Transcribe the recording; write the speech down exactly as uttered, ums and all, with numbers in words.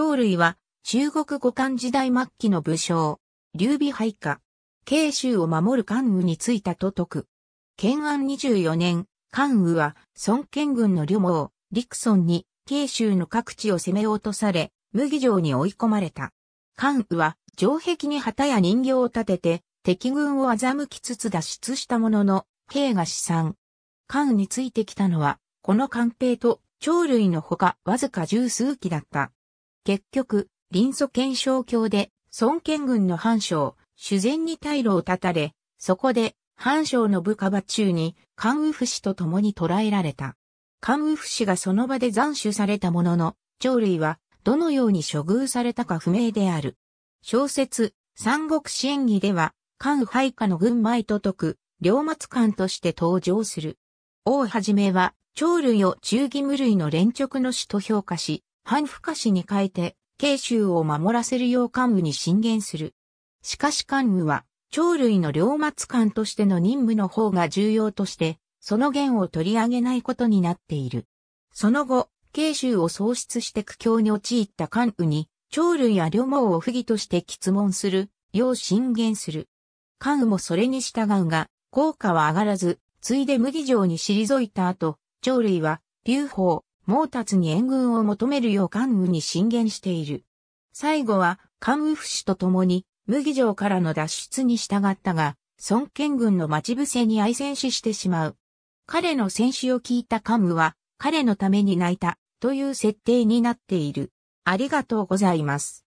張類は中国後漢時代末期の武将、劉備配下、荊州を守る関羽についたと説く。建安にじゅうよねん、関羽は孫権軍の呂蒙、陸遜に荊州の各地を攻め落とされ、麦城に追い込まれた。関羽は城壁に旗や人形を立てて敵軍を欺きつつ脱出したものの、兵が死散。関羽についてきたのは、この官兵と張類のほかわずか十数機だった。結局、臨蘇懸賞峡で孫権軍の潘璋、修善に退路を断たれ、そこで潘璋の部下馬忠に関羽不死と共に捕らえられた。関羽不死がその場で斬首されたものの、張類はどのように処遇されたか不明である。小説、三国志演義では、関羽配下の軍前と説く、領末官として登場する。王はじめは、張類を忠義無類の連直の士と評価し、反不可視に変えて、荊州を守らせるよう関羽に進言する。しかし関羽は、張類の領末官としての任務の方が重要として、その言を取り上げないことになっている。その後、荊州を喪失して苦境に陥った関羽に、張類や呂蒙を不義として詰問する、よう進言する。関羽もそれに従うが、効果は上がらず、ついで麦城に退いた後、張類は、劉邦、毛達に援軍を求めるよう関羽に進言している。最後は、関羽不死と共に、麦城からの脱出に従ったが、孫権軍の待ち伏せに相戦死してしまう。彼の戦死を聞いた関羽は、彼のために泣いた、という設定になっている。ありがとうございます。